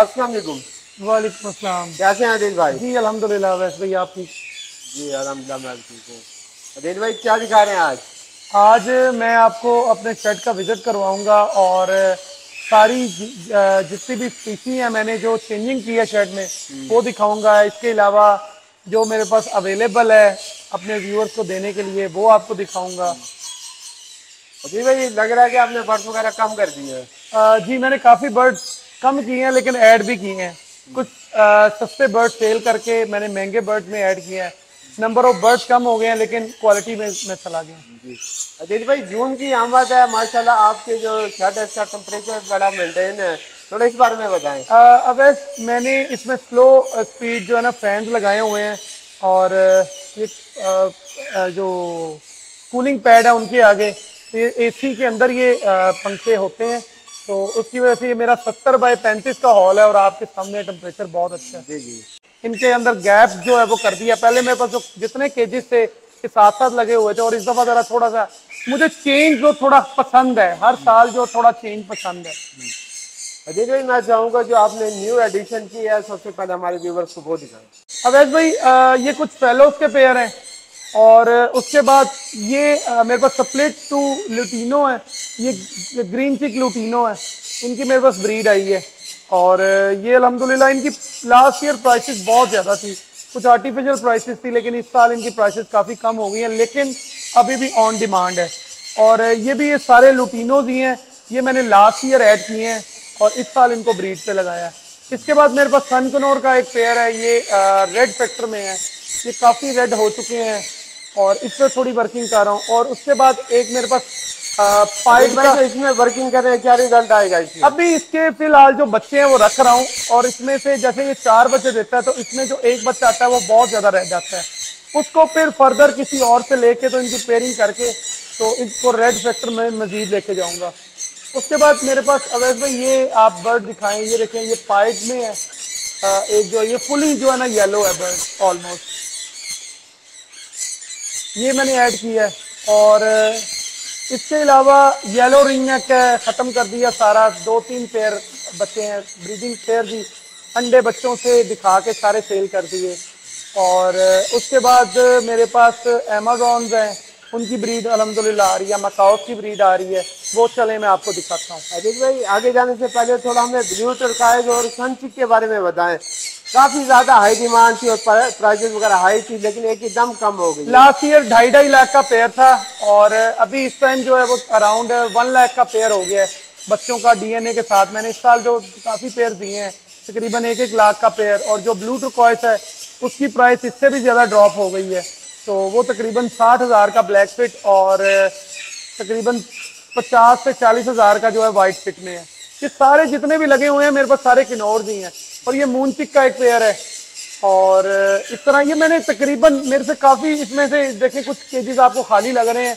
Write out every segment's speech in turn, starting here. अस्सलाम वालेकुम। कैसे हैं आदिल भाई? जी अल्हम्दुलिल्लाह। वैसे भाई आप ठीक? जी अल्हम्दुलिल्लाह मैं ठीक हूँ। आदिल भाई क्या दिखा रहे हैं आज? आज मैं आपको अपने शेड का विजिट करवाऊंगा और सारी जितनी भी स्पीसी है मैंने जो चेंजिंग की है शेड में वो दिखाऊंगा। इसके अलावा जो मेरे पास अवेलेबल है अपने व्यूअर्स को देने के लिए वो आपको दिखाऊंगा। जी भाई लग रहा है कि आपने बर्ड्स वगैरह कम कर दिए हैं। जी मैंने काफ़ी बर्ड्स कम किए हैं लेकिन ऐड भी किए हैं। कुछ सस्ते बर्ड्स सेल करके मैंने महंगे बर्ड्स में ऐड किए हैं। नंबर ऑफ बर्ड्स कम हो गए हैं लेकिन क्वालिटी में मैं चला गया। जी भाई जून की आमद है माशाल्लाह। आपके जो शर्ट है इसका टेम्परेचर बड़ा मेंटेन है, थोड़ा इस बारे में बताएं। अवैस मैंने इसमें स्लो स्पीड जो है ना फैंस लगाए हुए हैं और ये जो कूलिंग पैड है उनके आगे एसी के अंदर ये पंखे होते हैं तो उसकी वजह से ये मेरा 70 बाई 35 का हॉल है और आपके सामने टेम्परेचर बहुत अच्छा है। जी इनके अंदर गैप जो है वो कर दिया। पहले मेरे पास जो जितने केजेस थे के साथ साथ लगे हुए थे और इस दफ़ा ज़रा थोड़ा सा मुझे चेंज जो थोड़ा पसंद है, हर साल जो थोड़ा चेंज पसंद है। अजय भाई मैं चाहूँगा जो आपने न्यू एडिशन की है सबसे पहले हमारे व्यूवर्स को वो दिखाएं। अवैस भाई ये कुछ फेलोज के पेयर हैं और उसके बाद ये मेरे पास स्प्लिट टू लुटीनो है, ये ग्रीन चिक लुटीनो है, इनकी मेरे पास ब्रीड आई है और ये अलहमदुलिल्लाह इनकी लास्ट ईयर प्राइसेस बहुत ज़्यादा थी, कुछ आर्टिफिशियल प्राइसेस थी लेकिन इस साल इनकी प्राइसेस काफ़ी कम हो गई हैं लेकिन अभी भी ऑन डिमांड है। और ये भी ये सारे लुटीनोज ही हैं, ये मैंने लास्ट ईयर ऐड किए हैं और इस साल इनको ब्रीड पे लगाया है। इसके बाद मेरे पास सन कनोर का एक पेयर है, ये रेड फैक्टर में है, ये काफ़ी रेड हो चुके हैं और इस पर थोड़ी वर्किंग कर रहा हूँ। और उसके बाद एक मेरे पास पाइप का इसमें वर्किंग कर रहे हैं, क्या रिजल्ट आएगा इसमें? अभी इसके फिलहाल जो बच्चे हैं वो रख रहा हूँ और इसमें से जैसे ये 4 बच्चे देता है तो इसमें जो एक बच्चा आता है वो बहुत ज़्यादा रह जाता है, उसको फिर फर्दर किसी और से लेके तो इनकी पेयरिंग करके तो इसको रेड फैक्टर में मजीद लेके जाऊँगा। उसके बाद मेरे पास अवैस भाई ये आप बर्ड दिखाएँ, ये देखें ये पाइप में है, एक जो ये फुली जो है ना येलो है बर्ड ऑलमोस्ट, ये मैंने ऐड किया है। और इसके अलावा येलो रिंग है, ख़त्म कर दिया सारा, 2-3 पेयर बच्चे हैं ब्रीडिंग पेयर भी अंडे बच्चों से दिखा के सारे सेल कर दिए। और उसके बाद मेरे पास अमेजोन्स हैं, उनकी ब्रीड अलहमदुलिल्लाह आ रही है, मकाओ की ब्रीड आ रही है, वो चले मैं आपको दिखाता हूँ। आदिल भाई आगे जाने से पहले थोड़ा हमें ब्लू टर्काइज और सनचिक के बारे में बताएं। काफ़ी ज़्यादा हाई डिमांड थी और प्राइजेस वगैरह हाई थी लेकिन एक ही दम कम हो गई। लास्ट ईयर 2.5-2.5 लाख का पेयर था और अभी इस टाइम जो है वो अराउंड 1 लाख का पेयर हो गया है बच्चों का DNA के साथ। मैंने इस साल जो काफ़ी पेयर दिए हैं तकरीबन 1-1 लाख का पेयर और जो ब्लू टर्कॉइज है उसकी प्राइस इससे भी ज़्यादा ड्रॉप हो गई है तो वो तकरीबन 60,000 का ब्लैक फिट और तकरीबन 50,000 से 40,000 का जो है वाइट फिट में है। ये सारे जितने भी लगे हुए हैं मेरे पास सारे किनोर ही हैं और ये मून चिक का एक पेयर है और इस तरह ये मैंने तकरीबन मेरे से काफ़ी इसमें से देखें कुछ केजेस आपको खाली लग रहे हैं।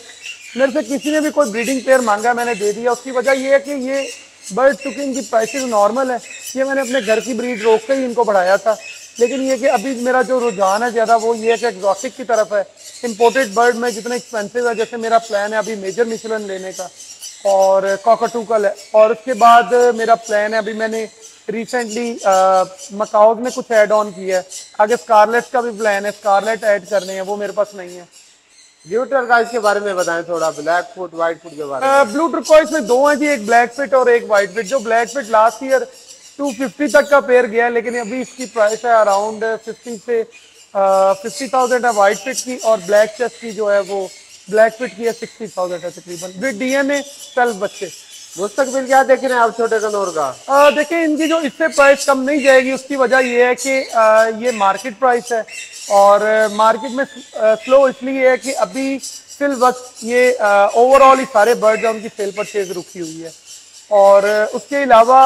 मेरे से किसी ने भी कोई ब्रीडिंग पेयर मांगा मैंने दे दिया, उसकी वजह यह है कि ये बर्ड चूँकि इनकी प्राइसेस नॉर्मल है, ये मैंने अपने घर की ब्रीड रोक के ही इनको बढ़ाया था लेकिन ये कि अभी मेरा जो रुझान है ज़्यादा वो ये है कि एग्जॉटिक की तरफ है। इंपोर्टेड बर्ड में जितने एक्सपेंसिव है, जैसे मेरा प्लान है अभी मेजर मिशलन लेने का और कॉकटूकल है और उसके बाद मेरा प्लान है अभी मैंने रिसेंटली मकाओ में कुछ ऐड ऑन किया है, आगे स्कारलेट का भी प्लान है, स्कारलेट ऐड करने हैं वो मेरे पास नहीं है। ब्लू टर्कॉइज के बारे में बताएं थोड़ा, ब्लैक फुट वाइट फुट के बारे में। ब्लू टर्कॉइज में 2 हैं जी, एक ब्लैक फिट और एक वाइट फिट। जो ब्लैक फिट लास्ट ईयर 250 तक का पेयर गया लेकिन अभी इसकी प्राइस है अराउंड 50,000 है वाइट फिट की और ब्लैक चेस्ट की जो है वो ब्लैक फिट की है 60,000 है तकरीबन विद DNA 12 बच्चे। मुस्तकबिल क्या देख रहे हैं आप छोटे कनोर का? देखिए इनकी जो इससे प्राइस कम नहीं जाएगी, उसकी वजह यह है कि ये मार्केट प्राइस है और मार्केट में स्लो इसलिए है कि अभी फिल वक्त ये ओवरऑल ही सारे बर्ड्स उनकी सेल परचेज रुकी हुई है। और उसके अलावा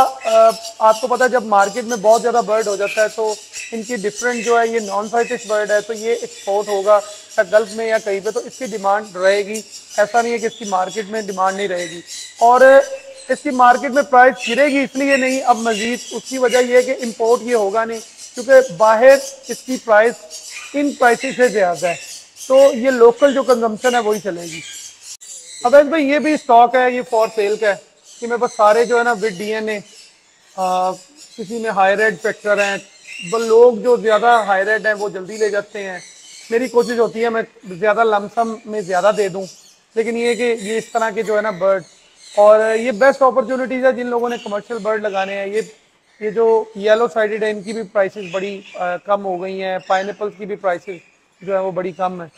आपको पता है जब मार्केट में बहुत ज़्यादा बर्ड हो जाता है तो इनकी डिफरेंट जो है ये नॉन साइटिस बर्ड है तो ये एक्सपोर्ट होगा या गल्फ में या कहीं पे तो इसकी डिमांड रहेगी, ऐसा नहीं है कि इसकी मार्केट में डिमांड नहीं रहेगी। और इसकी मार्केट में प्राइस गिरेगी इसलिए नहीं, अब मज़ीद उसकी वजह यह है कि इम्पोर्ट ये होगा नहीं क्योंकि बाहर इसकी प्राइस इन प्राइसेस से ज़्यादा है तो ये लोकल जो कंजम्पशन है वही चलेगी। अब भाई ये भी स्टॉक है, ये फॉर सेल का है कि मेरे पास सारे जो है ना विद DNA किसी में हाई रेड फैक्टर हैं, लोग जो ज़्यादा हाई रेड हैं वो जल्दी ले जाते हैं। मेरी कोशिश होती है मैं ज़्यादा लमसम में ज़्यादा दे दूं, लेकिन ये कि ये इस तरह के जो है ना बर्ड, और ये बेस्ट अपॉर्चुनिटीज़ है जिन लोगों ने कमर्शियल बर्ड लगाने हैं। ये जो येलो साइडेड है इनकी भी प्राइसेस बड़ी कम हो गई हैं, पाइनएप्पल्स की भी प्राइसेस जो है वो बड़ी कम है।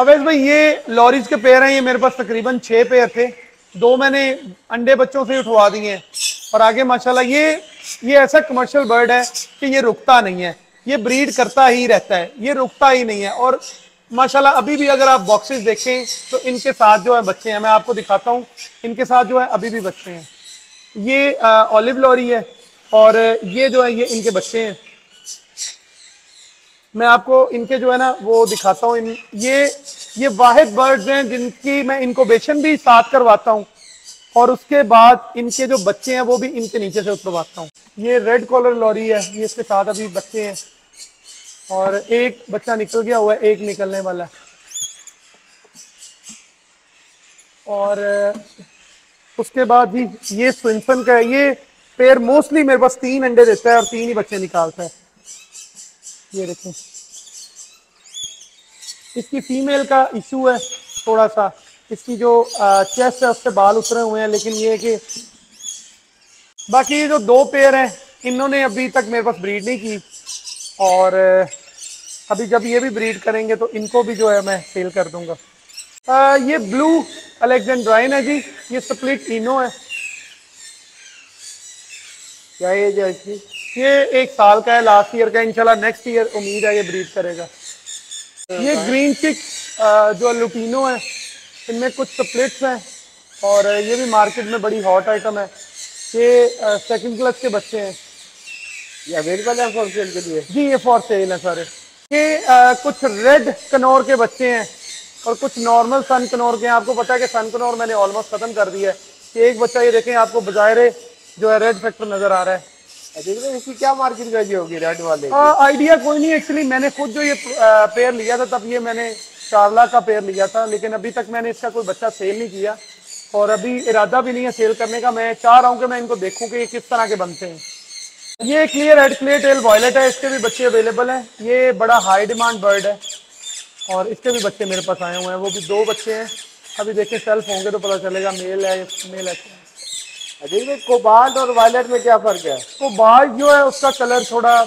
अवैस भाई ये लॉरीज के पेयर हैं, ये मेरे पास तकरीबन 6 पेयर थे, 2 मैंने अंडे बच्चों से उठवा दिए हैं और आगे माशाल्लाह ये ऐसा कमर्शियल बर्ड है कि ये रुकता नहीं है, ये ब्रीड करता ही रहता है, ये रुकता ही नहीं है। और माशाल्लाह अभी भी अगर आप बॉक्सेस देखें तो इनके साथ जो है बच्चे हैं, मैं आपको दिखाता हूँ, इनके साथ जो है अभी भी बच्चे हैं। ये ऑलिव लॉरी है और ये जो है ये इनके बच्चे हैं। मैं आपको इनके जो है ना वो दिखाता हूँ। ये वाहिद बर्ड्स हैं जिनकी मैं इनक्यूबेशन भी साथ करवाता हूँ और उसके बाद इनके जो बच्चे हैं वो भी इनके नीचे से उतरवाता हूँ। ये रेड कॉलर लॉरी है, ये इसके साथ अभी बच्चे हैं और एक बच्चा निकल गया हुआ है, एक निकलने वाला है। और उसके बाद भी ये स्विंसन का है, ये पेयर मोस्टली मेरे पास 3 अंडे देता है और 3 ही बच्चे निकालता है। ये देखें इसकी फीमेल का इशू है थोड़ा सा, इसकी जो चेस्ट है उससे बाल उतरे हुए हैं, लेकिन ये है कि बाकी ये जो 2 पेयर हैं इन्होंने अभी तक मेरे पास ब्रीड नहीं की और अभी जब ये भी ब्रीड करेंगे तो इनको भी जो है मैं सेल कर दूंगा। ये ब्लू अलेक्जेंड्राइन है जी, ये स्प्लिट इनो है। क्या एज है इसकी? ये 1 साल का है, लास्ट ईयर का, इंशाल्लाह नेक्स्ट ईयर उम्मीद है ये ब्रीड करेगा। ये ग्रीन चिक जो लुटीनो है, इनमें कुछ स्प्लिट्स हैं और ये भी मार्केट में बड़ी हॉट आइटम है। ये 2nd क्लास के बच्चे हैं, ये अवेलेबल है फॉर सेल के लिए जी, ये फॉर सेल है सारे। ये कुछ रेड कनौर के बच्चे हैं और कुछ नॉर्मल सन कनौर के हैं। आपको पता है कि सन कनौर मैंने ऑलमोस्ट ख़त्म कर दिया है। एक बच्चा ये देखें आपको बज़ाहिर जो है रेड फैक्टर नज़र आ रहा है। इसकी क्या मार्केट वैल्यू होगी रेड वाले? आइडिया कोई नहीं, एक्चुअली मैंने खुद जो ये पेयर लिया था तब ये मैंने 4 लाख का पेयर लिया था, लेकिन अभी तक मैंने इसका कोई बच्चा सेल नहीं किया और अभी इरादा भी नहीं है सेल करने का। मैं चाह रहा हूँ कि मैं इनको देखूँ कि ये किस तरह के बनते हैं। ये clear head clear tail violet है, इसके भी बच्चे अवेलेबल हैं। ये बड़ा हाई डिमांड बर्ड है और इसके भी बच्चे मेरे पास आए हुए हैं, वो भी 2 बच्चे हैं। अभी देखें सेल्फ होंगे तो पता चलेगा मेल है फीमेल है। अजय कोबाल्ट और वायलेट में क्या फ़र्क है? कोबाल्ट जो है उसका कलर थोड़ा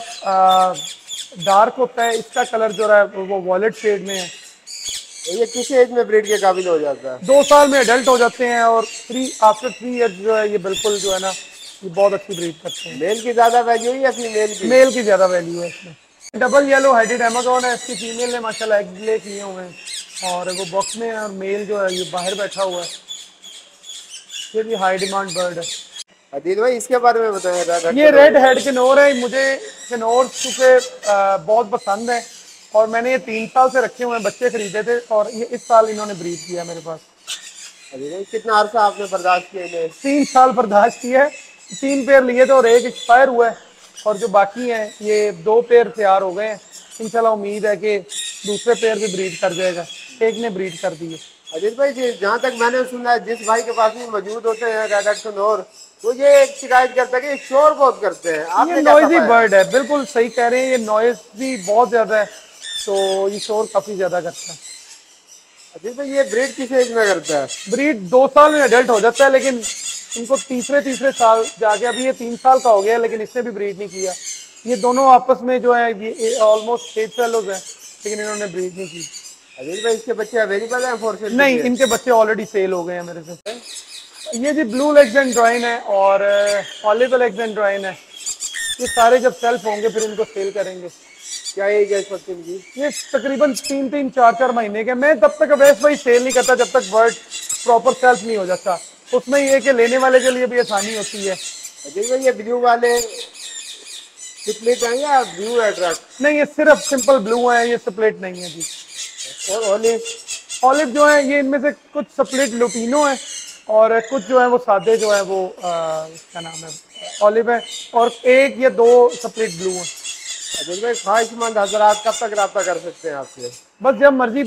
डार्क होता है, इसका कलर जो है वो वॉयलेट शेड में है। ये किस एज में ब्रीड के काबिल हो जाता है? 2 साल में एडल्ट हो जाते हैं और आफ्टर 3 ईयर जो है ये बिल्कुल जो है ना ये बहुत अच्छी ब्रीड करते हैं। मेल की ज़्यादा वैल्यू है या फीमेल की? मेल की ज़्यादा वैल्यू है इसमें। डबल येलो हेडेड एमेजॉन है, इसकी फीमेल ने माशाल्लाह एग ले किए हुए हैं और वो बॉक्स में है और मेल जो है ये बाहर बैठा हुआ है। ये भी हाई डिमांड बर्ड है। अदील भाई इसके बारे में बताएं। ये रेड हेड कनौर है, मुझे कनौर चूँकि बहुत पसंद है और मैंने ये 3 साल से रखे हुए हैं, बच्चे खरीदे थे और ये इस साल इन्होंने ब्रीड किया मेरे पास। अरे कितना अरसा आपने बर्दाश्त किया? 3 साल बर्दाश्त किया है। 3 पेयर लिए थे और एक एक्सपायर हुआ है और जो बाकी हैं ये 2 पेयर तैयार हो गए हैं। इंशाल्लाह उम्मीद है कि दूसरे पेयर भी ब्रीड कर जाएगा, एक ने ब्रीड कर दी है। अजीत भाई जी जहाँ तक मैंने सुना है जिस भाई के पास भी मौजूद होते हैं कनौर वो ये एक शिकायत करता है कि शोर बहुत करते हैं। आपने नॉइजी बर्ड है, बिल्कुल सही कह रहे हैं, ये नॉइज भी बहुत ज़्यादा है तो ये शोर काफ़ी ज़्यादा करता है। अजीत भाई ये ब्रीड किस एज में करता है? ब्रीड 2 साल में एडल्ट हो जाता है, लेकिन इनको तीसरे साल जाके अभी ये 3 साल का हो गया लेकिन इसने भी ब्रीड नहीं किया। ये दोनों आपस में जो है ये ऑलमोस्ट सेम फेलोज हैं लेकिन इन्होंने ब्रीड नहीं की। अजीत भाई इसके बच्चे अवेलेबल हैं फॉर सेल? नहीं, इनके बच्चे ऑलरेडी सेल हो गए हैं मेरे से। ये जी ब्लू अलेक्जेंड्राइन है और ऑलिव अलेक्जेंड्राइन है, ये सारे जब सेल्फ होंगे फिर इनको सेल करेंगे। क्या एज है इस वक्त इनकी? ये तकरीबन 3-4 महीने के। मैं तब तक अवैस भाई सेल नहीं करता जब तक बर्ड प्रॉपर सेल्फ नहीं हो जाता, उसमें ये कि लेने वाले के लिए भी आसानी होती है। अजय भाई ये ब्लू वाले स्प्लिट हैं या ब्लू एड्रस्ट? नहीं, ये सिर्फ सिंपल ब्लू है, ये स्प्लिट नहीं है जी। और ऑलिव जो है ये इनमें से कुछ स्प्लिट लुटीनो है और कुछ जो है वो सादे जो है वो क्या नाम है ऑलिव है और 1 या 2 स्प्लिट ब्लू है। अजीत भाई ख्वाहिशमंद हजरात कब तक रब्ता कर सकते हैं आपसे? बस जब मर्जी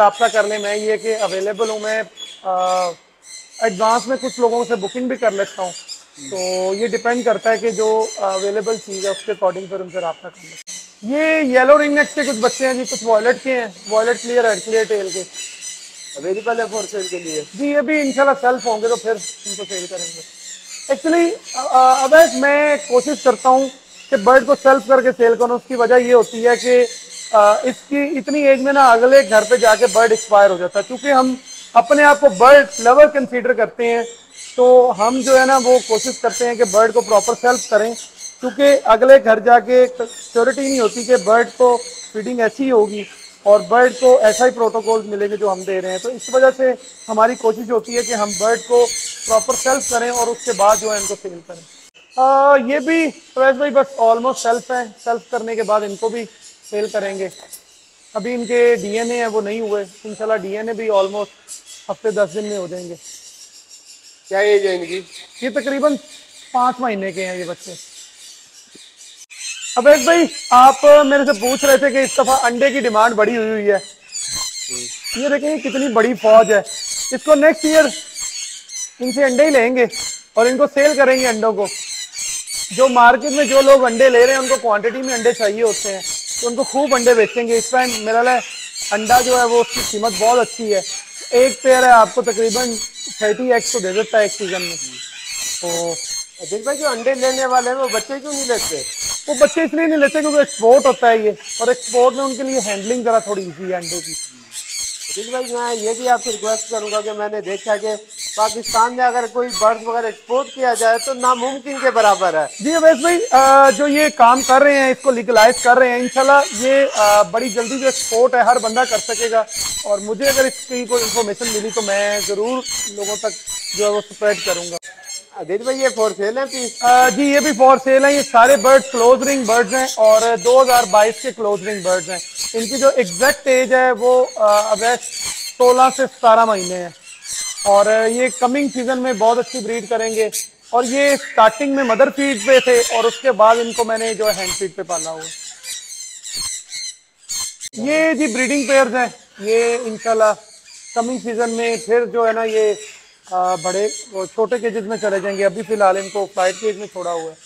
रब्ता कर लें, मैं ये कि अवेलेबल हूँ। मैं एडवांस में कुछ लोगों से बुकिंग भी कर लेता हूँ तो ये डिपेंड करता है कि जो अवेलेबल चीज़ है उसके अकॉर्डिंग फिर उनसे रब्ता कर लें। ये येलो रिंग नेक्स्ट के कुछ बच्चे हैं जी, कुछ वॉयलेट के हैं, वॉयलेट क्लियर है, क्लियर टेल के अवेलेबल है फॉर सेल के लिए जी। ये भी इंशाल्लाह सेल्फ होंगे तो फिर उनको सेल करेंगे। एक्चुअली अवैस मैं कोशिश करता हूँ कि बर्ड को सेल्फ करके सेल करूँ। उसकी वजह ये होती है कि इसकी इतनी एज में ना अगले घर पे जाके बर्ड एक्सपायर हो जाता है, क्योंकि हम अपने आप को बर्ड लवर कंसीडर करते हैं। तो हम जो है ना वो कोशिश करते हैं कि बर्ड को प्रॉपर सेल्फ करें, क्योंकि अगले घर जाके श्योरिटी नहीं होती कि बर्ड को फीडिंग ऐसी होगी और बर्ड को ऐसा ही प्रोटोकॉल मिलेंगे जो हम दे रहे हैं। तो इस वजह से हमारी कोशिश होती है कि हम बर्ड को प्रॉपर सेल्फ करें और उसके बाद जो है इनको सेल करें। ये भी प्रवेश भाई बस ऑलमोस्ट सेल्फ हैं, सेल्फ करने के बाद इनको भी सेल करेंगे। अभी इनके डीएनए है वो नहीं हुए, इंशाल्लाह डीएनए भी ऑलमोस्ट हफ्ते 10 दिन में हो जाएंगे। क्या एज है इनकी? ये तकरीबन 5 महीने के हैं ये बच्चे। अबे भाई आप मेरे से पूछ रहे थे कि इस दफा अंडे की डिमांड बड़ी हुई है। ये देखें कितनी बड़ी फौज है, इसको नेक्स्ट ईयर इनसे अंडे ही लेंगे और इनको सेल करेंगे। अंडों को जो मार्केट में जो लोग अंडे ले रहे हैं उनको क्वांटिटी में अंडे चाहिए होते हैं, तो उनको खूब अंडे बेचेंगे। इस टाइम मेरा अंडा जो है वो उसकी कीमत बहुत अच्छी है, एक पेयर है आपको तकरीबन 30x को दे देता है एक सीजन में। तो अजीत भाई जो अंडे लेने वाले हैं वो बच्चे क्यों नहीं लेते? वो बच्चे इसलिए नहीं लेते क्योंकि एक्सपोर्ट होता है ये, और एक्सपोर्ट में उनके लिए हैंडलिंग जरा थोड़ी ईजी है अंडे की। अजीत भाई मैं ये भी आपसे रिक्वेस्ट करूँगा कि मैंने देखा कि पाकिस्तान में अगर कोई बर्ड्स वगैरह एक्सपोर्ट किया जाए तो नामुमकिन के बराबर है जी। अवैस भाई जो ये काम कर रहे हैं इसको लीगलाइज कर रहे हैं, इंशाल्लाह ये बड़ी जल्दी जो एक्सपोर्ट है हर बंदा कर सकेगा। और मुझे अगर इसकी कोई इन्फॉर्मेशन मिली तो मैं ज़रूर लोगों तक जो है वो स्प्रेड करूँगा। आदिल भाई ये फॉर सेल है पीस? जी ये भी फॉर सेल है। ये सारे बर्ड्स क्लोज रिंग बर्ड्स हैं और 2022 के क्लोज रिंग बर्ड्स हैं। इनकी जो एग्जैक्ट एज है वो अवैस 16 से 17 महीने हैं, और ये कमिंग सीजन में बहुत अच्छी ब्रीड करेंगे। और ये स्टार्टिंग में मदर फीड पे थे और उसके बाद इनको मैंने जो है हैंड फीड पे पाला हुआ। ये जी ब्रीडिंग पेयर्स हैं, ये इंशाल्लाह कमिंग सीजन में फिर जो है ना ये बड़े छोटे केजेस में चले जाएंगे। अभी फिलहाल इनको फ्लाइट केज में छोड़ा हुआ है।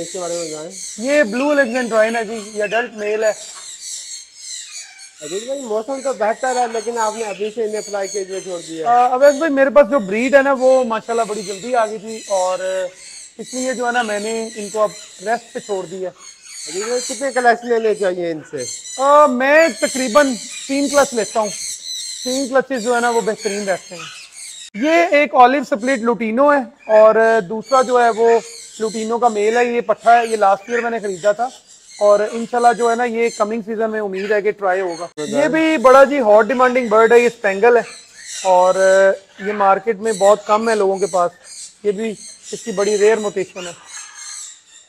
इसके बारे में जाएं। ये ब्लू अलेक्जेंड्राइन है जी, ये एडल्ट मेल है। अजीत भाई मौसम तो बेहतर है लेकिन आपने अभी से इन्हें फ्लाई केज में छोड़ दिया। अवैस भाई मेरे पास जो ब्रीड है ना वो माशाल्लाह बड़ी जल्दी आ गई थी और इसलिए जो है ना मैंने इनको अब रेस्ट पे छोड़ दिया। अजीत भाई कितने क्लच लेने चाहिए इनसे? मैं तकरीबन 3 क्लच लेता हूँ, 3 क्लचेज जो है ना वो बेहतरीन रहते हैं। ये एक ऑलिव स्प्लिट लुटीनो है और दूसरा जो है वो लुटीनो का मेल है। ये पट्ठा है, ये लास्ट ईयर मैंने खरीदा था और इंशाल्लाह जो है ना ये कमिंग सीजन में उम्मीद है कि ट्राई होगा। ये भी बड़ा जी हॉट डिमांडिंग बर्ड है, ये स्पेंगल है और ये मार्केट में बहुत कम है लोगों के पास। ये भी इसकी बड़ी रेयर म्यूटेशन है।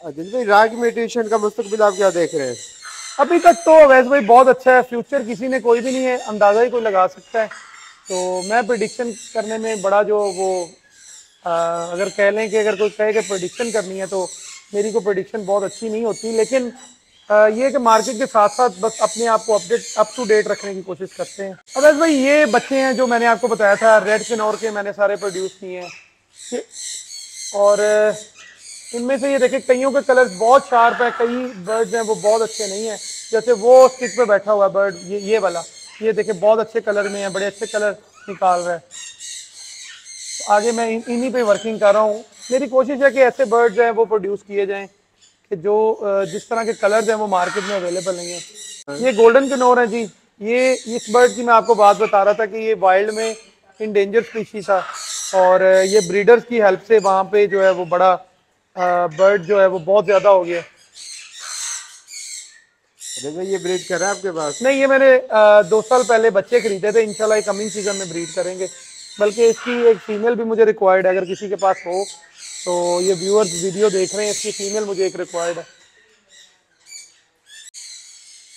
अजीत भाई राग म्यूटेशन का मुस्तकबिल आप क्या देख रहे हैं? अभी तक तो अवैस भाई बहुत अच्छा है, फ्यूचर किसी ने कोई भी नहीं है, अंदाज़ा ही कोई लगा सकता है। तो मैं प्रेडिक्शन करने में बड़ा जो वो अगर कह लें कि अगर कोई कहे कि प्रेडिक्शन करनी है तो मेरी को प्रेडिक्शन बहुत अच्छी नहीं होती, लेकिन ये कि मार्केट के साथ साथ बस अपने आप को अपडेट अप टू डेट रखने की कोशिश करते हैं। अवैस भाई ये बच्चे हैं जो मैंने आपको बताया था रेड किनोर के, मैंने सारे प्रोड्यूस किए हैं और इनमें से ये देखें कईयों के कलर्स बहुत शार्प है, कई बर्ड्स हैं वो बहुत अच्छे नहीं हैं। जैसे वो स्टिक पे बैठा हुआ बर्ड ये वाला, ये देखें बहुत अच्छे कलर में है, बड़े अच्छे कलर निकाल रहा है। तो आगे मैं इन्हीं पर वर्किंग कर रहा हूँ। मेरी कोशिश है कि ऐसे बर्ड्स हैं वो प्रोड्यूस किए जाएँ कि जो जिस तरह के कलर्स हैं वो मार्केट में अवेलेबल नहीं है। ये गोल्डन कनूर है जी, ये इस बर्ड की मैं आपको बात बता रहा था कि ये वाइल्ड में इंडेंजर्ड स्पीशी था और ये ब्रीडर्स की हेल्प से वहाँ पे जो है वो बड़ा बर्ड जो है वो बहुत ज़्यादा हो गया। ये ब्रीड कर रहा है आपके पास? नहीं, ये मैंने 2 साल पहले बच्चे खरीदे थे, इंशाल्लाह कमिंग सीजन में ब्रीड करेंगे। बल्कि इसकी एक फीमेल भी मुझे रिक्वायर्ड है, अगर किसी के पास हो तो ये व्यूअर्स वीडियो देख रहे हैं, इसकी फीमेल मुझे एक रिक्वायर्ड है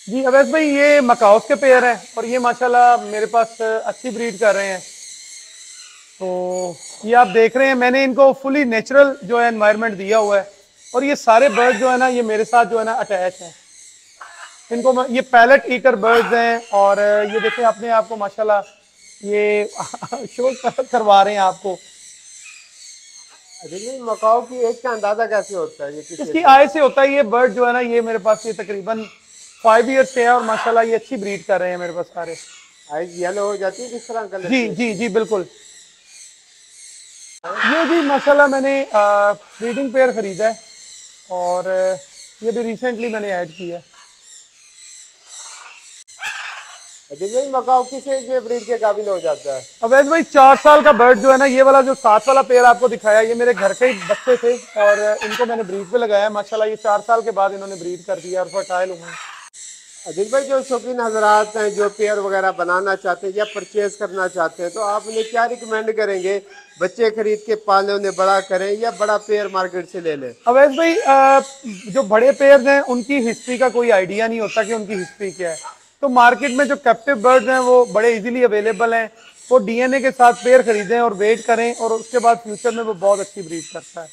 जी। अवैस भाई ये मकाओस के पेयर हैं और ये माशाल्लाह मेरे पास अच्छी ब्रीड कर रहे हैं। तो ये आप देख रहे हैं मैंने इनको फुली नेचुरल जो है एनवायरनमेंट दिया हुआ है और ये सारे बर्ड जो है ना ये मेरे साथ जो है ना अटैच हैं। इनको ये पैलेट ईटर बर्ड्स हैं और ये देखें अपने आप को माशाल्लाह ये शो करवा रहे हैं आपको। मकाओ की एज का अंदाजा कैसे होता है? ये इसकी आय से होता है। ये बर्ड जो है ना, ये मेरे पास ये तकरीबन 5 ईयर से है और माशाल्लाह ये अच्छी ब्रीड कर रहे हैं मेरे पास सारे। आइज येलो हो जाती है किस तरह कलर? जी जी जी बिल्कुल। ये भी माशाल्लाह मैंने ब्रीडिंग पेयर खरीदा है और ये भी रिसेंटली मैंने ऐड किया है। मकाओ किस एज में ब्रीड के काबिल हो जाता है? अवैस भाई 4 साल का बर्ड जो है ना, ये वाला जो 7 वाला पेयर आपको दिखाया, ये मेरे घर के ही बच्चे थे और इनको मैंने ब्रीड पे लगाया है। माशाल्लाह ये 4 साल के बाद इन्होंने ब्रीड कर दिया और फर्टाइल हुए हैं। अदील भाई, जो शौकीन हजरात हैं जो पेयर वगैरह बनाना चाहते हैं या परचेज करना चाहते हैं, तो आप उन्हें क्या रिकमेंड करेंगे? बच्चे खरीद के पाले, उन्हें बड़ा करें या बड़ा पेयर मार्केट से ले लें? अवैस भाई, जो बड़े पेयर हैं उनकी हिस्ट्री का कोई आइडिया नहीं होता कि उनकी हिस्ट्री क्या है, तो मार्केट में जो कैप्टिव बर्ड्स हैं वो बड़े इजीली अवेलेबल हैं। वो डीएनए के साथ पेयर खरीदें और वेट करें और उसके बाद फ्यूचर में वो बहुत अच्छी ब्रीड करता है।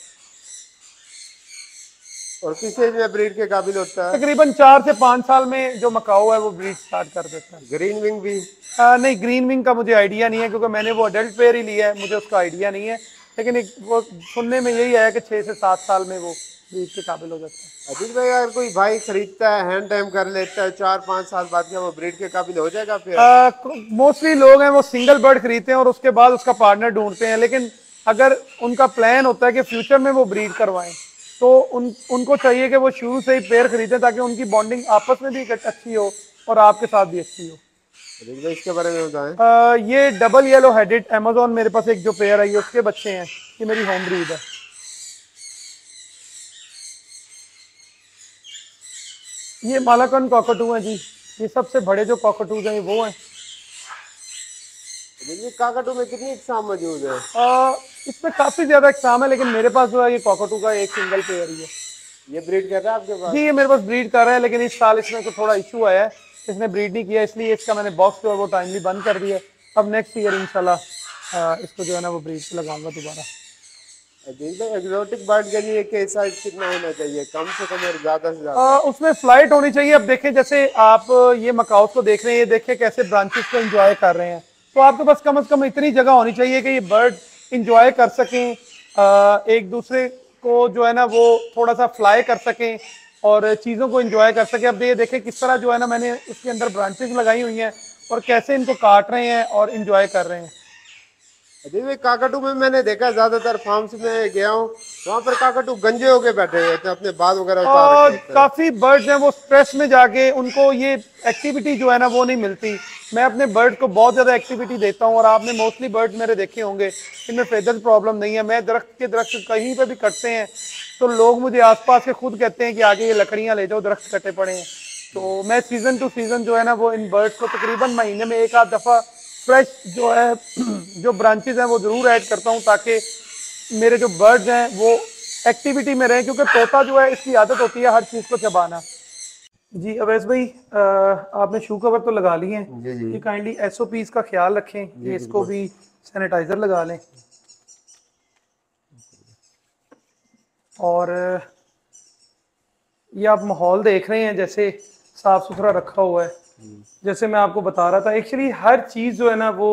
और किस एज में ब्रीड के काबिल होता है? तकरीबन 4 से 5 साल में जो मकाओ है वो ब्रीड स्टार्ट कर देता है। ग्रीन विंग भी? नहीं, ग्रीन विंग का मुझे आइडिया नहीं है क्योंकि मैंने वो अडल्ट पेयर ही लिया है, मुझे उसका आइडिया नहीं है, लेकिन एक वो सुनने में यही आया कि 6 से 7 साल में वो ब्रीड के काबिल हो जाता है। अजीत भाई, अगर कोई भाई खरीदता है, हैंड टाइम कर लेता है, 4-5 साल बाद क्या वो ब्रीड के काबिल हो जाएगा? फिर मोस्टली लोग हैं वो सिंगल बर्ड खरीदते हैं और उसके बाद उसका पार्टनर ढूंढते हैं, लेकिन अगर उनका प्लान होता है कि फ्यूचर में वो ब्रीड करवाएं तो उनको चाहिए कि वो शुरू से ही पेयर खरीदें ताकि उनकी बॉन्डिंग आपस में भी अच्छी हो और आपके साथ भी अच्छी हो। अजीत भाई, इसके बारे में बताएं। ये डबल येलो हेडेड अमेजोन मेरे पास एक जो पेयर है, ये उसके बच्चे हैं, ये मेरी होम ब्रीड है। ये मालाकन कॉकटू हैं जी, ये सबसे बड़े जो कॉकटूज हैं वो हैं। काकटू में कितनी इकसाम मौजूद है? इसमें काफी ज्यादा इकसाम है, लेकिन मेरे पास जो है ये कॉकटू का एक सिंगल पेयर ही है। ये ब्रीड कर रहा है आपके पास? जी, ये मेरे पास ब्रीड कर रहा है, लेकिन इस साल इसमें थोड़ा इशू आया है, इसने ब्रीड नहीं किया, इसलिए इसका मैंने बॉक्स जो है वो टाइमली बंद कर दिया। अब नेक्स्ट ईयर इंशाल्लाह इसको जो है ना वो ब्रीड पे लगाऊंगा दोबारा। एग्जॉटिक बर्ड के लिए कैसा कितना होना चाहिए, कम से कम और ज्यादा से ज्यादा? उसमें फ्लाइट होनी चाहिए। अब देखें, जैसे आप ये मकाओ को देख रहे हैं, ये देखें कैसे ब्रांचेस को एंजॉय कर रहे हैं, तो आपके पास कम से कम इतनी जगह होनी चाहिए कि ये बर्ड एंजॉय कर सकें, एक दूसरे को जो है ना वो थोड़ा सा फ्लाई कर सकें और चीज़ों को एंजॉय कर सकें। अब ये देखें किस तरह जो है ना मैंने इसके अंदर ब्रांचेस लगाई हुई हैं और कैसे इनको काट रहे हैं और एंजॉय कर रहे हैं। अजीत भाई, काकटू में मैंने देखा ज्यादातर फार्म्स में गया हूँ, वहाँ पर काकटू गंजे होके बैठे हुए थे, अपने बाल वगैरह और काफी बर्ड्स हैं वो स्ट्रेस में जाके उनको ये एक्टिविटी जो है ना वो नहीं मिलती। मैं अपने बर्ड को बहुत ज्यादा एक्टिविटी देता हूँ और आपने मोस्टली बर्ड मेरे देखे होंगे, इनमें फेदर प्रॉब्लम नहीं है। मैं दरख्त कहीं पर भी कटते हैं तो लोग मुझे आस पास के खुद कहते हैं कि आगे ये लकड़ियाँ ले जाओ, दरख्त कटे पड़े हैं। तो मैं सीजन टू सीजन जो है ना वो इन बर्ड्स को तकरीबन महीने में 1-8 दफा फ्रेश जो है जो ब्रांचेस हैं वो ज़रूर ऐड करता हूँ ताकि मेरे जो बर्ड्स हैं वो एक्टिविटी में रहें, क्योंकि तोता जो है इसकी आदत होती है हर चीज़ को चबाना। जी अवैस भाई, आपने शू कवर तो लगा लिए हैं, ये काइंडली SOP का ख्याल रखें, ये इसको भी सैनिटाइज़र लगा लें और ये आप माहौल देख रहे हैं जैसे साफ़ सुथरा रखा हुआ है। जैसे मैं आपको बता रहा था, एक्चुअली हर चीज जो है ना वो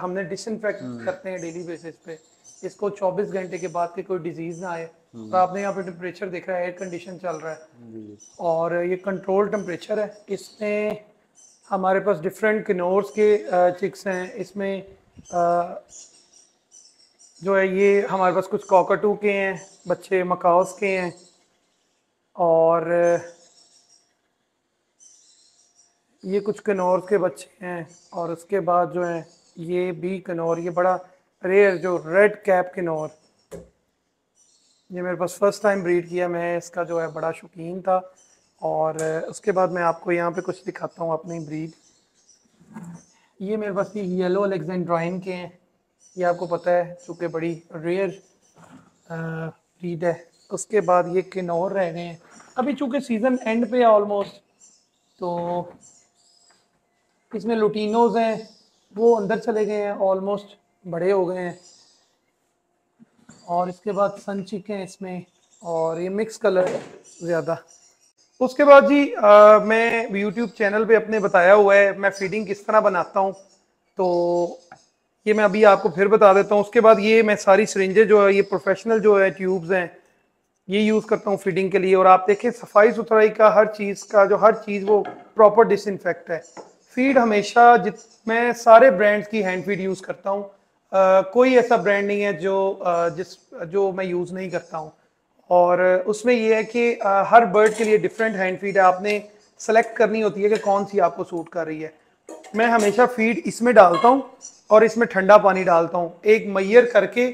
हमने डिसइंफेक्ट करते हैं डेली बेसिस पे, इसको 24 घंटे के बाद के कोई डिजीज ना आए। तो आपने यहाँ पे टेम्परेचर देख रहा है, एयर कंडीशन चल रहा है और ये कंट्रोल टेम्परेचर है। इसमें हमारे पास डिफरेंट किनोर्स के चिक्स हैं, इसमें जो है ये हमारे पास कुछ कॉकटू के हैं, बच्चे मकाओस के हैं और ये कुछ कनौर के बच्चे हैं और उसके बाद जो है ये भी कनौर, ये बड़ा रेयर जो रेड कैप कनौर, ये मेरे पास फर्स्ट टाइम ब्रीड किया, मैं इसका जो है बड़ा शौकीन था। और उसके बाद मैं आपको यहाँ पे कुछ दिखाता हूँ अपनी ब्रीड। ये मेरे पास ये येलो अलेक्जेंड्राइन के हैं, ये आपको पता है चूँकि बड़ी रेयर ब्रीड है। उसके बाद ये कनौर रह गए हैं, अभी चूँकि सीज़न एंड पे है ऑलमोस्ट, तो इसमें लुटीनोज हैं वो अंदर चले गए हैं, ऑलमोस्ट बड़े हो गए हैं। और इसके बाद सनचिक हैं इसमें और ये मिक्स कलर ज़्यादा। उसके बाद जी मैं YouTube चैनल पे अपने बताया हुआ है मैं फीडिंग किस तरह बनाता हूँ, तो ये मैं अभी आपको फिर बता देता हूँ। उसके बाद ये मैं सारी सिरिंजें जो है ये प्रोफेशनल जो है ट्यूब्स हैं ये यूज़ करता हूँ फीडिंग के लिए। और आप देखें सफाई सुथराई का हर चीज़ का जो हर चीज़ वो प्रॉपर डिसइंफेक्ट है। फीड हमेशा मैं सारे ब्रांड्स की हैंड फीड यूज़ करता हूँ, कोई ऐसा ब्रांड नहीं है जो मैं यूज़ नहीं करता हूँ। और उसमें यह है कि हर बर्ड के लिए डिफरेंट हैंड फीड है, आपने सेलेक्ट करनी होती है कि कौन सी आपको सूट कर रही है। मैं हमेशा फीड इसमें डालता हूँ और इसमें ठंडा पानी डालता हूँ। एक मैयर करके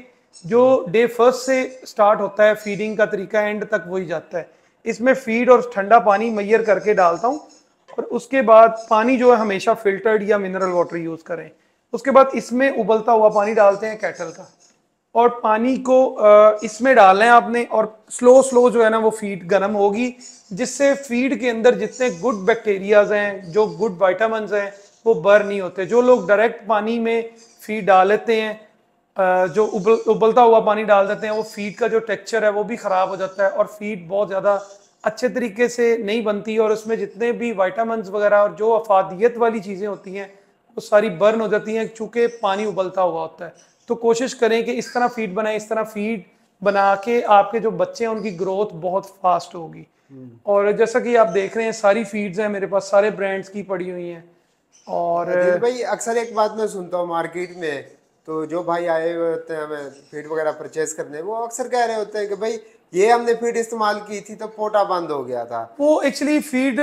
जो डे फर्स्ट से स्टार्ट होता है फीडिंग का तरीका, एंड तक वही जाता है। इसमें फीड और ठंडा पानी मैयर करके डालता हूँ। और उसके बाद पानी जो है हमेशा फिल्टर्ड या मिनरल वाटर यूज़ करें। उसके बाद इसमें उबलता हुआ पानी डालते हैं कैटल का, और पानी को इसमें डालना है आपने। और स्लो स्लो जो है ना वो फीड गर्म होगी, जिससे फीड के अंदर जितने गुड बैक्टीरियाज हैं जो गुड वाइटामिन हैं वो बर्न नहीं होते। जो लोग डायरेक्ट पानी में फीड डाल लेते हैं, जो उबलता हुआ पानी डाल देते हैं, वो फीड का जो टेक्सचर है वो भी ख़राब हो जाता है और फीड बहुत ज़्यादा अच्छे तरीके से नहीं बनती। और उसमें जितने भी वाइटामिन वगैरह और जो अफादियत वाली चीज़ें होती हैं वो सारी बर्न हो जाती हैं, चूँकि पानी उबलता हुआ होता है। तो कोशिश करें कि इस तरह फीड बनाएं। इस तरह फीड बना के आपके जो बच्चे हैं उनकी ग्रोथ बहुत फास्ट होगी। और जैसा कि आप देख रहे हैं सारी फीड्स हैं मेरे पास, सारे ब्रांड्स की पड़ी हुई हैं। और भाई अक्सर एक बात मैं सुनता हूँ मार्केट में, तो जो भाई आए हुए होते हैं हमें फीड वगैरह परचेज करने, वो अक्सर कह रहे होते हैं कि भाई ये हमने फीड इस्तेमाल की थी तो पोटा बंद हो गया था। वो एक्चुअली फीड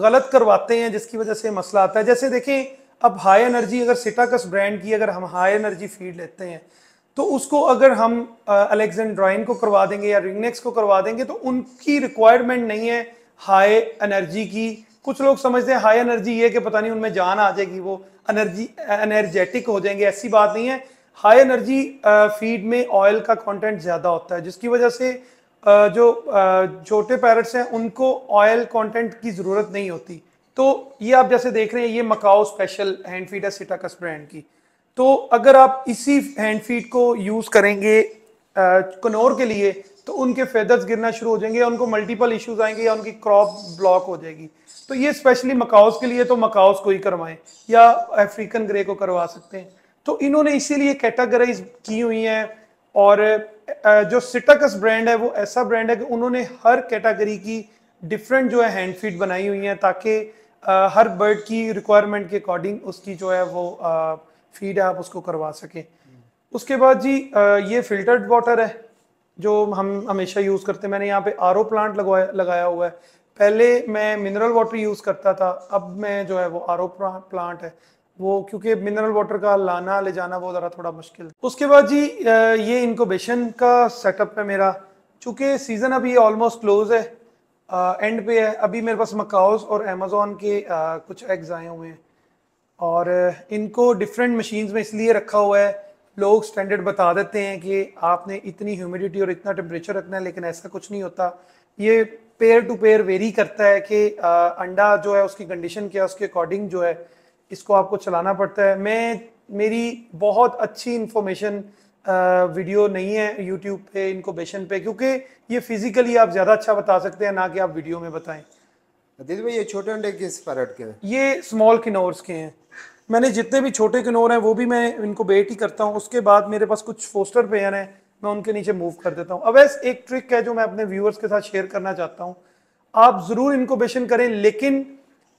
गलत करवाते हैं, जिसकी वजह से मसला आता है। जैसे देखें अब हाई एनर्जी, अगर सिटाकस ब्रांड की अगर हम हाई एनर्जी फीड लेते हैं तो उसको अगर हम अलेक्जेंड्राइन को करवा देंगे या रिंगनेक्स को करवा देंगे, तो उनकी रिक्वायरमेंट नहीं है हाई एनर्जी की। कुछ लोग समझते हैं हाई एनर्जी ये कि पता नहीं उनमें जान आ जाएगी, वो एनर्जेटिक हो जाएंगे। ऐसी बात नहीं है। हाई एनर्जी फीड में ऑयल का कंटेंट ज़्यादा होता है, जिसकी वजह से जो छोटे पैरट्स हैं उनको ऑयल कंटेंट की ज़रूरत नहीं होती। तो ये आप जैसे देख रहे हैं ये मकाओ स्पेशल हैंड फीड है सिटाकस ब्रांड की। तो अगर आप इसी हैंड फीड को यूज़ करेंगे कनोर के लिए तो उनके फेदर्स गिरना शुरू हो जाएंगे, उनको मल्टीपल इश्यूज आएंगे या उनकी क्रॉप ब्लॉक हो जाएगी। तो ये स्पेशली मकाउस के लिए, तो मकाउस को ही करवाएं या अफ्रीकन ग्रे को करवा सकते हैं। तो इन्होंने इसीलिए कैटेगराइज की हुई हैं। और जो सिटाकस ब्रांड है वो ऐसा ब्रांड है कि उन्होंने हर कैटेगरी की डिफरेंट जो है हैंड फीड बनाई हुई हैं, ताकि हर बर्ड की रिक्वायरमेंट के अकॉर्डिंग उसकी जो है वो फीड आप उसको करवा सकें। उसके बाद जी ये फिल्टर्ड वाटर है जो हम हमेशा यूज़ करते हैं। मैंने यहाँ पे आरओ प्लांट लगाया हुआ है। पहले मैं मिनरल वाटर यूज़ करता था, अब मैं जो है वो आरओ प्लांट है वो, क्योंकि मिनरल वाटर का लाना ले जाना वो ज़रा थोड़ा मुश्किल है। उसके बाद जी ये इनक्यूबेशन का सेटअप है मेरा, चूँकि सीज़न अभी ऑलमोस्ट क्लोज है, एंड पे है। अभी मेरे पास मकाउस और अमेज़ोन के कुछ एग्ज़ आए हुए हैं, और इनको डिफरेंट मशीन्स में इसलिए रखा हुआ है। लोग स्टैंडर्ड बता देते हैं कि आपने इतनी ह्यूमिडिटी और इतना टेम्परेचर रखना है, लेकिन ऐसा कुछ नहीं होता। ये पेयर टू पेयर वेरी करता है कि अंडा जो है उसकी कंडीशन क्या है, उसके अकॉर्डिंग जो है इसको आपको चलाना पड़ता है। मेरी बहुत अच्छी इन्फॉर्मेशन वीडियो नहीं है यूट्यूब पे इनक्यूबेशन पे, क्योंकि ये फिजिकली आप ज़्यादा अच्छा बता सकते हैं, ना कि आप वीडियो में बताएं। अदील भाई ये छोटे अंडे किस पैरट के हैं? ये स्मॉल किनोर्स के हैं। मैंने जितने भी छोटे किनोर हैं वो भी मैं इनक्यूबेट ही करता हूँ। उसके बाद मेरे पास कुछ फोस्टर पेयर हैं, मैं उनके नीचे मूव कर देता हूँ। अवैस एक ट्रिक है जो मैं अपने व्यूअर्स के साथ शेयर करना चाहता हूँ। आप ज़रूर इनक्यूबेशन करें, लेकिन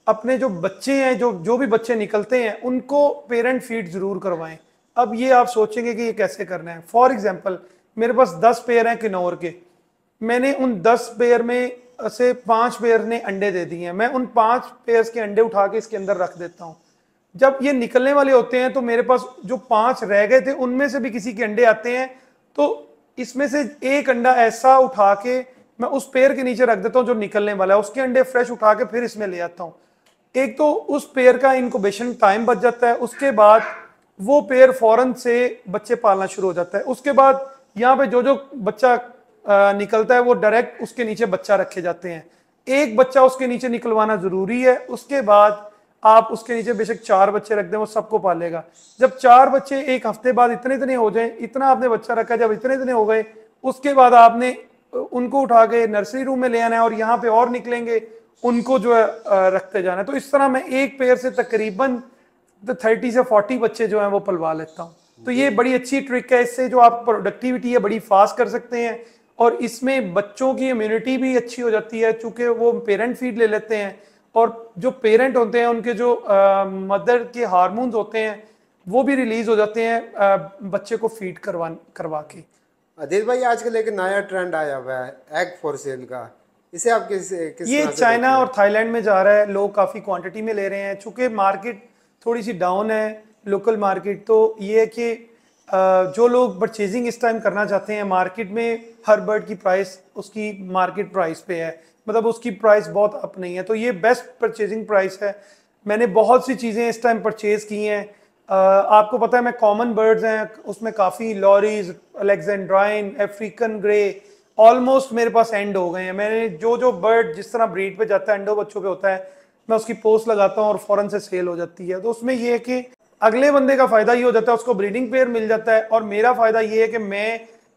अपने जो बच्चे हैं, जो भी बच्चे निकलते हैं, उनको पेरेंट फीड ज़रूर करवाएं। अब ये आप सोचेंगे कि ये कैसे करना है। फॉर एग्जाम्पल मेरे पास 10 पेयर हैं किनोर के। मैंने उन 10 पेयर में से 5 पेयर ने अंडे दे दिए हैं। मैं उन 5 पेयर्स के अंडे उठा के इसके अंदर रख देता हूँ। जब ये निकलने वाले होते हैं तो मेरे पास जो 5 रह गए थे उनमें से भी किसी के अंडे आते हैं, तो इसमें से एक अंडा ऐसा उठा के मैं उस पेयर के नीचे रख देता हूँ जो निकलने वाला है। उसके अंडे फ्रेश उठा के फिर इसमें ले आता हूँ। एक तो उस पेयर का इनक्यूबेशन टाइम बच जाता है। उसके बाद वो पेयर फौरन से बच्चे पालना शुरू हो जाता है। उसके बाद यहाँ पे जो जो बच्चा निकलता है वो डायरेक्ट उसके नीचे बच्चा रखे जाते हैं। एक बच्चा उसके नीचे निकलवाना ज़रूरी है। उसके बाद आप उसके नीचे बेशक 4 बच्चे रख दें, वो सबको पालेगा। जब 4 बच्चे एक हफ्ते बाद इतने इतने हो जाएं, इतना आपने बच्चा रखा, जब इतने इतने हो गए उसके बाद आपने उनको उठा के नर्सरी रूम में ले आना है, और यहाँ पे और निकलेंगे उनको जो है रखते जाना है। तो इस तरह मैं एक पेयर से तकरीबन 30 से 40 बच्चे जो हैं वो पलवा लेता हूँ। तो ये बड़ी अच्छी ट्रिक है, इससे जो आप प्रोडक्टिविटी है बड़ी फास्ट कर सकते हैं और इसमें बच्चों की इम्यूनिटी भी अच्छी हो जाती है क्योंकि वो पेरेंट फीड ले लेते हैं और जो पेरेंट होते हैं उनके जो मदर के हार्मोन्स होते हैं वो भी रिलीज हो जाते हैं बच्चे को फीड करवा के। आदिल भाई आजकल एक नया ट्रेंड आया हुआ है एग फॉर सेल का, इसे आप किस ये चाइना और थाईलैंड में जा रहा है, लोग काफ़ी क्वांटिटी में ले रहे हैं चूँकि मार्केट थोड़ी सी डाउन है लोकल मार्केट, तो ये है कि जो लोग परचेजिंग इस टाइम करना चाहते हैं मार्केट में हर बर्ड की प्राइस उसकी मार्केट प्राइस पे है, मतलब उसकी प्राइस बहुत अप नहीं है, तो ये बेस्ट परचेजिंग प्राइस है। मैंने बहुत सी चीज़ें इस टाइम परचेज़ की हैं, आपको पता है मैं कॉमन बर्ड्स हैं उसमें काफ़ी lories Alexandrine African grey almost मेरे पास एंड हो गए हैं। मैंने जो जो बर्ड जिस तरह ब्रीड पे जाता है अंडों बच्चों पे होता है मैं उसकी पोस्ट लगाता हूँ और फ़ौरन से सेल हो जाती है, तो उसमें यह है कि अगले बंदे का फ़ायदा ये हो जाता है उसको ब्रीडिंग पेयर मिल जाता है और मेरा फ़ायदा ये है कि मैं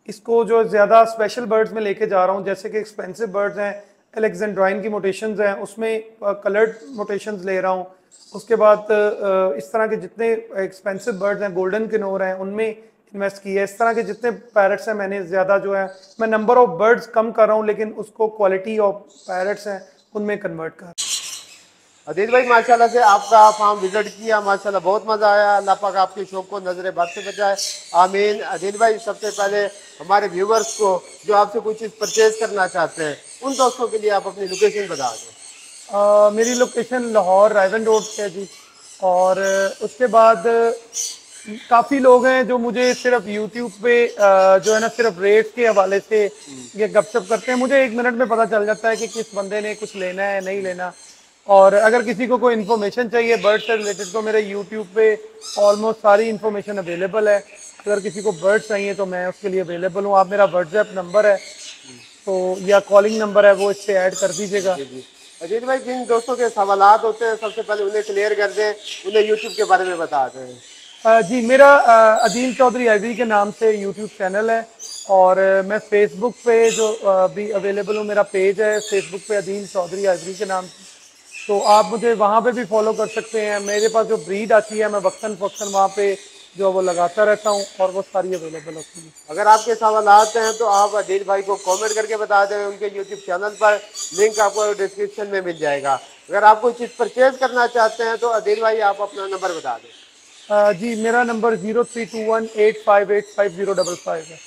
इसको जो ज़्यादा स्पेशल बर्ड्स में लेके जा रहा हूँ जैसे कि एक्सपेंसिव बर्ड्स हैं अलेक्जेंड्राइन की मोटेशंस हैं उसमें कलर्ड मोटेशंस ले रहा हूँ, उसके बाद इस तरह के जितने एक्सपेंसिव बर्ड्स हैं गोल्डन किनोर हैं उनमें इन्वेस्ट किया है, इस तरह के जितने पैरट्स हैं मैंने ज़्यादा जो है मैं नंबर ऑफ बर्ड्स कम कर रहा हूँ लेकिन उसको क्वालिटी ऑफ पैरट्स हैं उनमें कन्वर्ट कर। आदिल भाई माशाल्लाह से आपका फार्म विजिट किया, माशाल्लाह बहुत मज़ा आया, अल्लाह पाक आपके शौक़ को नजर बद से बचाए, आमीन। आदिल भाई सबसे पहले हमारे व्यूवर्स को जो आपसे कोई चीज़ परचेज़ करना चाहते हैं उन दोस्तों के लिए आप अपनी लोकेशन बता दें। मेरी लोकेशन लाहौर रायवन रोड है जी, और उसके बाद काफ़ी लोग हैं जो मुझे सिर्फ यूट्यूब पे जो है ना सिर्फ रेट के हवाले से ये गपशप करते हैं, मुझे एक मिनट में पता चल जाता है कि किस बंदे ने कुछ लेना है नहीं लेना, और अगर किसी को कोई इन्फॉर्मेशन चाहिए बर्ड से रिलेटेड तो मेरे यूट्यूब पे ऑलमोस्ट सारी इन्फॉर्मेशन अवेलेबल है, अगर किसी को बर्ड चाहिए तो मैं उसके लिए अवेलेबल हूँ। आप मेरा व्हाट्सएप नंबर है तो या कॉलिंग नंबर है वो इससे ऐड कर दीजिएगा। अजीत भाई जिन दोस्तों के सवालात होते हैं सबसे पहले उन्हें क्लियर कर दें, उन्हें यूट्यूब के बारे में बता दें। जी मेरा अदील चौधरी आईवी के नाम से यूट्यूब चैनल है और मैं फेसबुक पे जो भी अवेलेबल हूँ, मेरा पेज है फेसबुक पे अदील चौधरी आईवी के नाम, तो आप मुझे वहाँ पे भी फॉलो कर सकते हैं। मेरे पास जो ब्रीड आती है मैं वक्तन फक्तन वहाँ पे जो वो लगाता रहता हूँ और वो सारी अवेलेबल होती है। अगर आपके सवाल आते हैं तो आप आदिल भाई को कमेंट करके बता दें, उनके यूट्यूब चैनल पर लिंक आपको डिस्क्रिप्शन में मिल जाएगा। अगर आप कोई चीज़ परचेज करना चाहते हैं तो आदिल भाई आप अपना नंबर बता दें। जी मेरा नंबर 0321858505 है।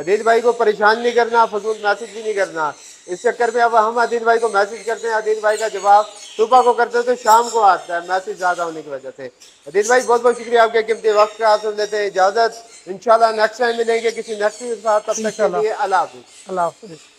आदिल भाई को परेशान नहीं करना, फजूल मैसेज भी नहीं करना, इस चक्कर में अब हम आदिल भाई को मैसेज करते हैं, आदिल भाई का जवाब सुबह को करते हैं तो शाम को आता है मैसेज ज़्यादा होने की वजह से। आदिल भाई बहुत बहुत शुक्रिया आपके कीमती वक्त का, आप लेते हैं इजाज़त, इंशाल्लाह नेक्स्ट टाइम मिलेंगे किसी नेक्स्ट के साथ, तब तक के लिए अल्लाह हाफ़िज़।